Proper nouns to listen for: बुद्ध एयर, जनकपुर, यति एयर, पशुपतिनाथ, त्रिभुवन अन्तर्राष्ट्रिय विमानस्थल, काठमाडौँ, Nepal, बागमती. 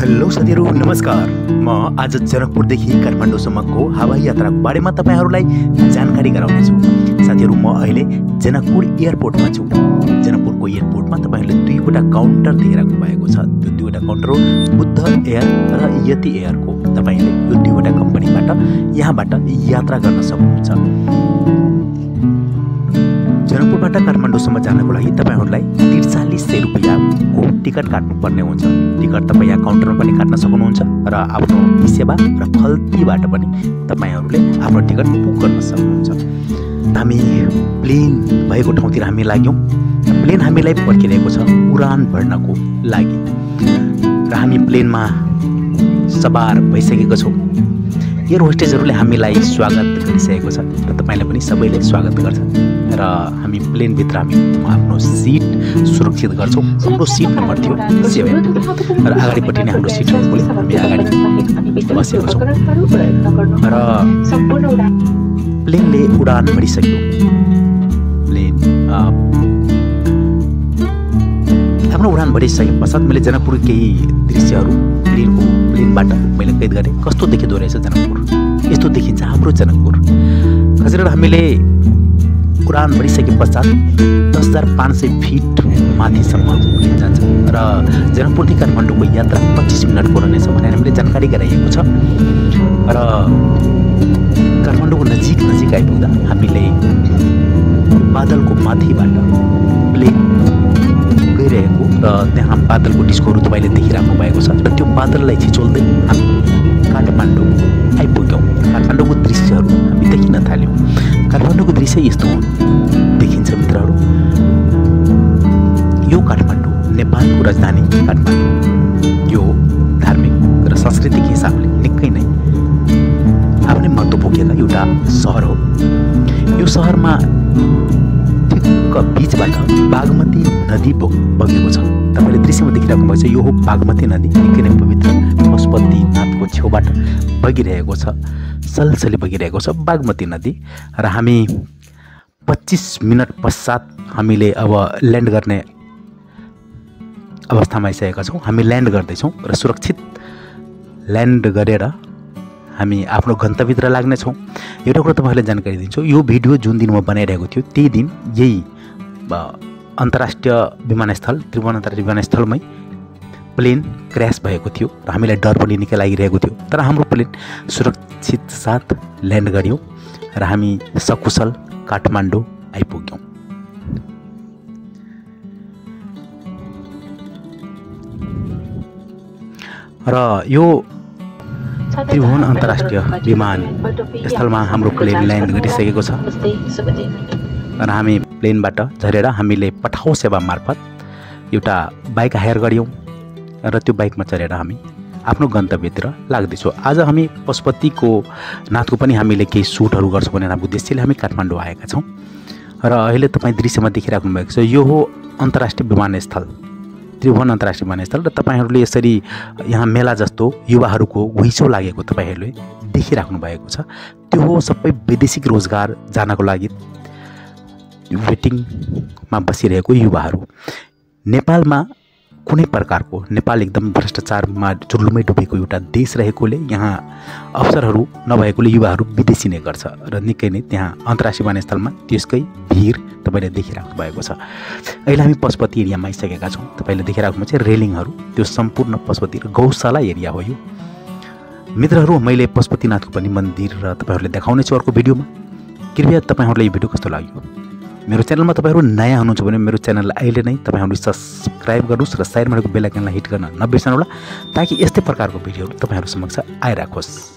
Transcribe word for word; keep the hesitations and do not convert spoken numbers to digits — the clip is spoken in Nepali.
हेलो साथीहरु नमस्कार। म आज जनकपुर देखि काठमाडौँ सम्मको हवाई यात्रा को बारेमा तपाईहरुलाई जानकारी गराउने छु। साथीहरु म अहिले जनकपुर एयरपोर्टमा छु। जनकपुरको एयरपोर्टमा तपाईहरुले दुईवटा काउन्टर देखिराख्नु भएको छ। त्यो दुईवटा काउन्टर हो बुद्ध एयर र यति एयर को। तपाईले यो दुईवटा कम्पनीबाट यहाँबाट यात्रा गर्न सक्नुहुन्छ। जनकपुरबाट काठमाडौँसम्म जानको लागि तपाईहरुलाई त्रिचालीस सय रुपैयाँ को टिकट काट्नुपर्ने हुन्छ। टिकट तपाई यहाँ काउन्टरमा पनि काट्न सक्नुहुन्छ र आफ्नो सेवा र खल्तीबाट पनि तपाईहरुले आफ्नो टिकट बुक गर्न सक्नुहुन्छ। हामी प्लेन भएको ठाउँतिर हामी लाग्यौं। प्लेन हामीलाई पर्खिरहेको छ उडान भर्नको लागि र हामी प्लेनमा सवार भइसकेको छौं। एयर होस्टेजहरुले हामीलाई स्वागत गरिसकेको छ र तपाईलाई पनि सबैले स्वागत गर्छ र हामी प्लेन भित्र हामी आफ्नो सीट सुरक्षित गर्छौं। हाम्रो सीट नम्बर थियो सात र अगाडिपट्टि नै हाम्रो सीट थियो। हामी अगाडि बसेको छौं र सम्पूर्ण उडान प्लेनले उडान भरिसक्यो। प्लेन हाम्रो उडान भरिसके पश्चात मैले जनकपुर केही दृश्यहरु प्लेनको प्लेनबाट मैले कैद गरे। कस्तो देखिदो रहेछ जनकपुर, यस्तो देखिन्छ हाम्रो जनकपुर। हजुरहरु हामीले उडान भरिसके पश्चात दस हजार पांच सौ फीट माथिसम्म जान्छ र जनकपुरदेखि काठमाडौँको यात्रा पच्चीस मिनटको रहनेछ भनेर हामीले जानकारी गराइएको छ। र काठमाडौँको नजिक नजिक आइपुग्दा हामीले बादलको माथिबाट प्लेन गइरहेको र त्यहाँ बादलको डिस्कहरू तपाईले देखिराख्नु भएको छ। र त्यो बादललाई छिचोल्दै हामी काठमाडौँ आइपुग्यौँ। काठमाडौँको दृश्यहरू हामी देखिन थाल्यौँ। काठमाडौँको दृश्य यस्तो देखिन्छ मित्रहरू। यो काठमाडौँ नेपालको राजधानी काठमाडौँ यो धार्मिक र सांस्कृतिक हिसाबले निकै नै आफ्नै महत्त्व बोकेको एउटा सहर हो। यो सहरमा ठिक्क बीचबाट बागमती नदी बगेको छ। तपाईले दृश्यमा देखिराख्नु भएको छ यो हो बागमती नदी। निकै नै पवित्र पशुपतिनाथको छेउबाट बगिरहेको छ, सलसली बगिरहेको छ बागमती नदी। र हामी पच्चीस मिनट पश्चात हामीले अब ल्यान्ड गर्ने अवस्थामा आइसकेका छौँ। हामी ल्यान्ड गर्दैछौँ र सुरक्षित ल्यान्ड गरेर हामी आफ्नो गन्तव्यतिर लाग्नेछौँ। एउटा कुरा तपाईहरुलाई जानकारी दिन्छु, यो भिडियो जुन दिन म बनाइरहेको थियो त्यही दिन यही अन्तर्राष्ट्रिय विमानस्थल त्रिभुवन अन्तर्राष्ट्रिय विमानस्थलमै प्लेन क्र्यास भएको थियो र हामीलाई डर पनि निकै लागिरहेको थियो। तर हाम्रो प्लेन सुरक्षित साथ ल्यान्ड गर्यो र हामी सकुशल काठमाडौँ आइपुग्यौँ। र यो त्रिभुवन अन्तर्राष्ट्रिय विमानस्थलमा हाम्रो प्लेन ल्यान्ड गरिसकेको छ र हामी प्लेनबाट झरेर हामीले पठाउ सेवा मार्फत एउटा बाइक हायर गर्यौँ र त्यो बाइकमा चढेर हामी आफ्नो गन्तव्यतिर लाग्दैछौँ। आज हामी पशुपतिको नाथको पनि हामीले केही सुटहरू गर्छौँ भनेर हाम्रो उद्देश्यले हामी काठमाडौँ आएका छौँ। र अहिले तपाईँ दृश्यमा देखिराख्नु भएको छ यो हो अन्तर्राष्ट्रिय विमानस्थल त्रिभुवन अन्तर्राष्ट्रिय विमानस्थल। र तपाईहरुले यसरी यहाँ मेला जस्तो युवाहरुको घुइँचो लागेको तपाईहरुले देखिराख्नु भएको छ। त्यो हो सबै वैदेशिक रोजगार जानको लागि वेटिङमा बसिरहेको युवाहरु। नेपालमा कुनै प्रकारको नेपाल एकदम भ्रष्टाचारमा जुलुमै डुबेको एउटा देश रहेकोले यहाँ अवसरहरू नभएकोले युवाहरू विदेशी नै गर्छ र निकै नै त्यहाँ अन्तर्राष्ट्रिय विमानस्थलमा त्यसकै भिड तपाईले देखिराख्नु भएको छ। अहिले हामी पशुपति एरियामा आइसकेका छौँ। तपाईले देखिराख्नु चाहिँ रेलिङहरू, त्यो सम्पूर्ण पशुपति गौशाला एरिया हो। यो मित्रहरू मैले पशुपतिनाथको पनि मन्दिर र तपाईहरूले देखाउने छु अर्को भिडियोमा। कृपया तपाईहरूलाई यो भिडियो कस्तो लाग्यो? मेरो च्यानलमा तपाईहरु नयाँ हुनुहुन्छ भने मेरो च्यानललाई अहिले नै तपाईहरु सब्स्क्राइब गर्नुस् र साइडमा रहेको बेल आइकनलाई हिट गर्न नबिर्सनु होला ताकि यस्तै प्रकारको भिडियोहरु तपाईहरु समक्ष आइराखोस्।